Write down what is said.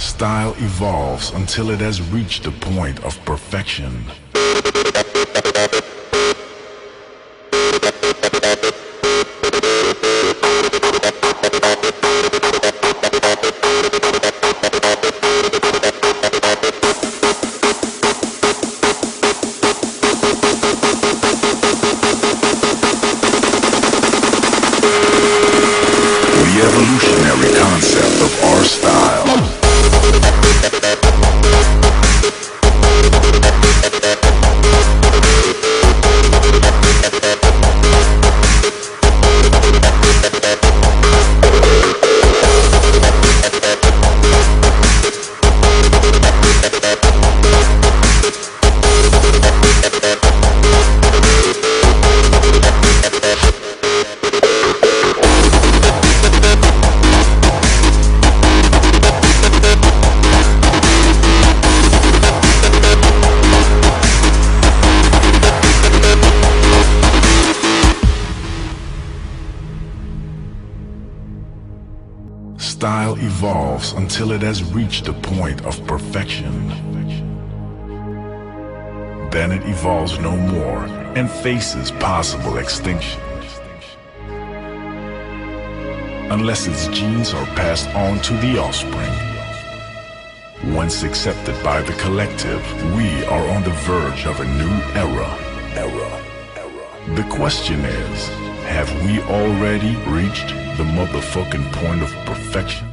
style evolves until it has reached the point of perfection. Style evolves until it has reached the point of perfection. Then it evolves no more and faces possible extinction. Unless its genes are passed on to the offspring. Once accepted by the collective, we are on the verge of a new era. The question is, have we already reached the motherfucking point of perfection?